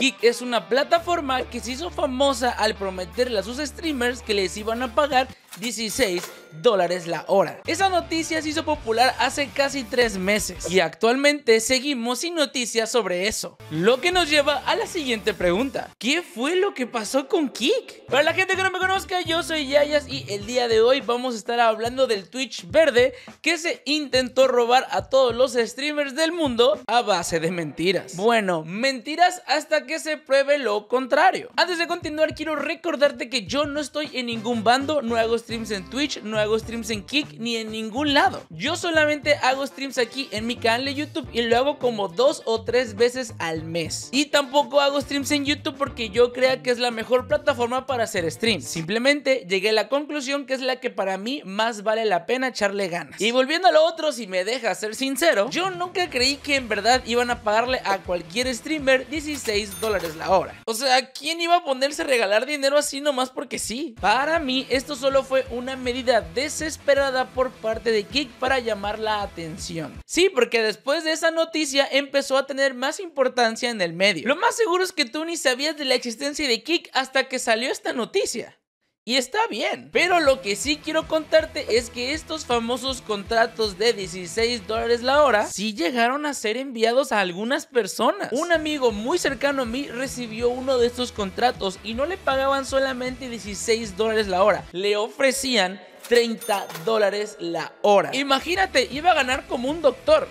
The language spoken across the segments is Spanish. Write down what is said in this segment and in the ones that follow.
Kick es una plataforma que se hizo famosa al prometerle a sus streamers que les iban a pagar $16 la hora. Esa noticia se hizo popular hace casi 3 meses y actualmente seguimos sin noticias sobre eso, lo que nos lleva a la siguiente pregunta: ¿qué fue lo que pasó con Kick? Para la gente que no me conozca, yo soy Yayas y el día de hoy vamos a estar hablando del Twitch verde que se intentó robar a todos los streamers del mundo a base de mentiras. Bueno, mentiras hasta que se pruebe lo contrario. Antes de continuar, quiero recordarte que yo no estoy en ningún bando, no hago streams en Twitch, no hago streams en Kick ni en ningún lado. Yo solamente hago streams aquí en mi canal de YouTube y lo hago como 2 o 3 veces al mes. Y tampoco hago streams en YouTube porque yo crea que es la mejor plataforma para hacer streams. Simplemente llegué a la conclusión que es la que para mí más vale la pena echarle ganas. Y volviendo a lo otro, si me dejas ser sincero, yo nunca creí que en verdad iban a pagarle a cualquier streamer $16 la hora. O sea, ¿quién iba a ponerse a regalar dinero así nomás porque sí? Para mí esto solo fue una medida desesperada por parte de Kick para llamar la atención. Sí, porque después de esa noticia empezó a tener más importancia en el medio. Lo más seguro es que tú ni sabías de la existencia de Kick hasta que salió esta noticia. Y está bien, pero lo que sí quiero contarte es que estos famosos contratos de $16 la hora sí llegaron a ser enviados a algunas personas. Un amigo muy cercano a mí recibió uno de estos contratos y no le pagaban solamente $16 la hora, le ofrecían $30 la hora. Imagínate, iba a ganar como un doctor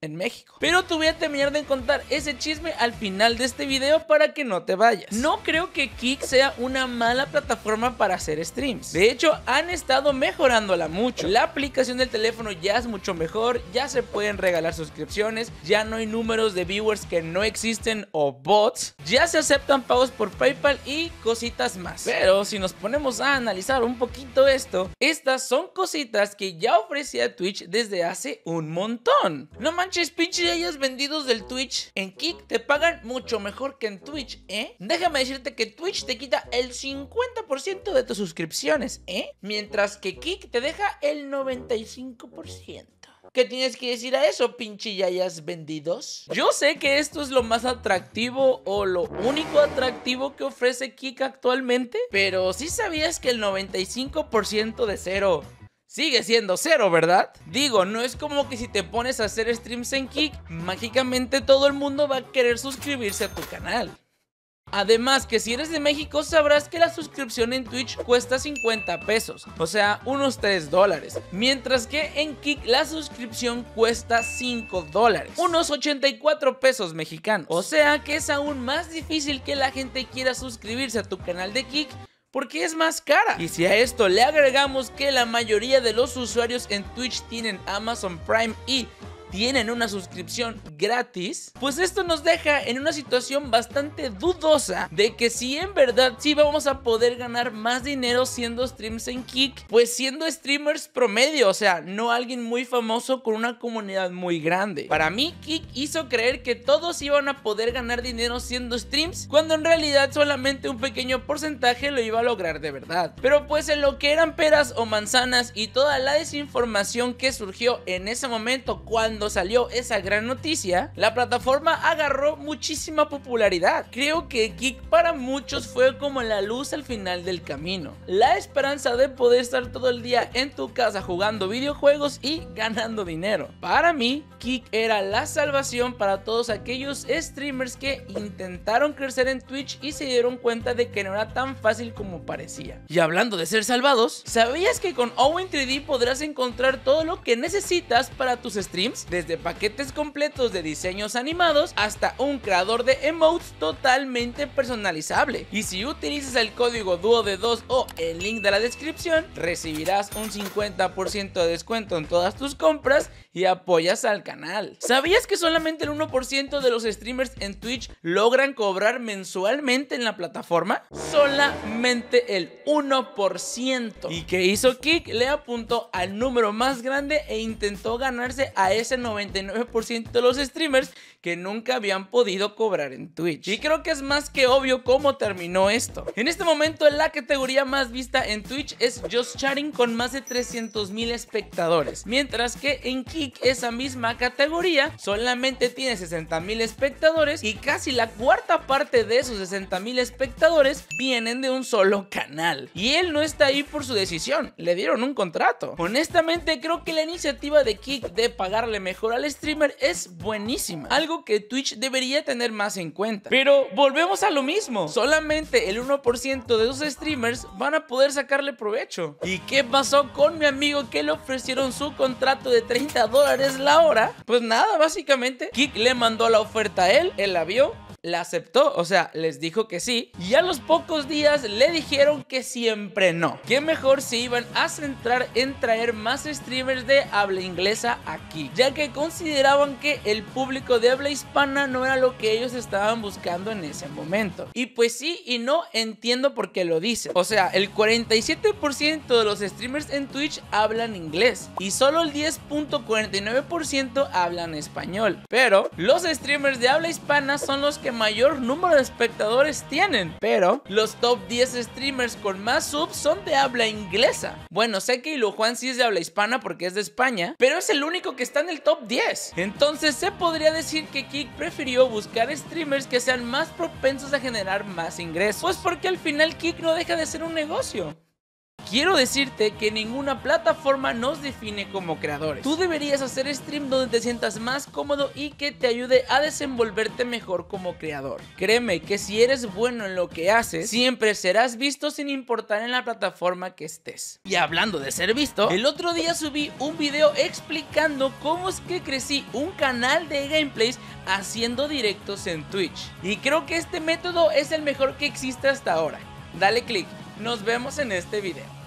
en México. Pero te voy a terminar de contar ese chisme al final de este video para que no te vayas. No creo que Kick sea una mala plataforma para hacer streams. De hecho, han estado mejorándola mucho. La aplicación del teléfono ya es mucho mejor, ya se pueden regalar suscripciones, ya no hay números de viewers que no existen o bots, ya se aceptan pagos por PayPal y cositas más. Pero si nos ponemos a analizar un poquito esto, estas son cositas que ya ofrecía Twitch desde hace un montón. No manches, pinche Yayas vendidos del Twitch. En Kick te pagan mucho mejor que en Twitch, ¿eh? Déjame decirte que Twitch te quita el 50% de tus suscripciones, ¿eh? Mientras que Kick te deja el 95%. ¿Qué tienes que decir a eso, pinche Yayas vendidos? Yo sé que esto es lo más atractivo o lo único atractivo que ofrece Kick actualmente, pero ¿sí sabías que el 95% de cero sigue siendo cero, ¿verdad? Digo, no es como que si te pones a hacer streams en Kick, mágicamente todo el mundo va a querer suscribirse a tu canal. Además, que si eres de México sabrás que la suscripción en Twitch cuesta 50 pesos, o sea, unos $3, mientras que en Kick la suscripción cuesta $5, unos 84 pesos mexicanos. O sea que es aún más difícil que la gente quiera suscribirse a tu canal de Kick, porque es más cara. Y si a esto le agregamos que la mayoría de los usuarios en Twitch tienen Amazon Prime y tienen una suscripción gratis, pues esto nos deja en una situación bastante dudosa de que si en verdad sí vamos a poder ganar más dinero siendo streams en Kick, pues siendo streamers promedio, o sea, no alguien muy famoso con una comunidad muy grande. Para mí, Kick hizo creer que todos iban a poder ganar dinero siendo streams, cuando en realidad solamente un pequeño porcentaje lo iba a lograr de verdad. Pero pues en lo que eran peras o manzanas y toda la desinformación que surgió en ese momento cuando salió esa gran noticia, la plataforma agarró muchísima popularidad. Creo que Kick para muchos fue como la luz al final del camino, la esperanza de poder estar todo el día en tu casa jugando videojuegos y ganando dinero. Para mí, Kick era la salvación para todos aquellos streamers que intentaron crecer en Twitch y se dieron cuenta de que no era tan fácil como parecía. Y hablando de ser salvados, ¿sabías que con Owen 3D podrás encontrar todo lo que necesitas para tus streams? Desde paquetes completos de diseños animados hasta un creador de emotes totalmente personalizable. Y si utilizas el código DUODE2 o el link de la descripción, recibirás un 50% de descuento en todas tus compras y apoyas al canal. ¿Sabías que solamente el 1% de los streamers en Twitch logran cobrar mensualmente en la plataforma? Solamente el 1%. ¿Y qué hizo Kick? Le apuntó al número más grande e intentó ganarse a ese el 99% de los streamers que nunca habían podido cobrar en Twitch. Y creo que es más que obvio cómo terminó esto. En este momento la categoría más vista en Twitch es Just Chatting con más de 300,000 espectadores, mientras que en Kick esa misma categoría solamente tiene 60,000 espectadores y casi la cuarta parte de esos 60,000 espectadores vienen de un solo canal. Y él no está ahí por su decisión, le dieron un contrato. Honestamente creo que la iniciativa de Kick de pagarle mejor al streamer es buenísima, algo que Twitch debería tener más en cuenta. Pero volvemos a lo mismo, solamente el 1% de los streamers van a poder sacarle provecho. ¿Y qué pasó con mi amigo que le ofrecieron su contrato de $30 la hora? Pues nada, básicamente Kick le mandó la oferta a él la vio, la aceptó, o sea, les dijo que sí, y a los pocos días le dijeron que siempre no, que mejor se iban a centrar en traer más streamers de habla inglesa aquí, ya que consideraban que el público de habla hispana no era lo que ellos estaban buscando en ese momento. Y pues sí y no entiendo por qué lo dicen. O sea, el 47% de los streamers en Twitch hablan inglés y solo el 10.49% hablan español, pero los streamers de habla hispana son los que mayor número de espectadores tienen, pero los top 10 streamers con más subs son de habla inglesa. Bueno, sé que IluJuan sí es de habla hispana porque es de España, pero es el único que está en el top 10. Entonces se podría decir que Kick prefirió buscar streamers que sean más propensos a generar más ingresos, pues porque al final Kick no deja de ser un negocio. Quiero decirte que ninguna plataforma nos define como creadores. Tú deberías hacer stream donde te sientas más cómodo y que te ayude a desenvolverte mejor como creador. Créeme que si eres bueno en lo que haces, siempre serás visto sin importar en la plataforma que estés. Y hablando de ser visto, el otro día subí un video explicando cómo es que crecí un canal de gameplays haciendo directos en Twitch. Y creo que este método es el mejor que existe hasta ahora. Dale click. Nos vemos en este video.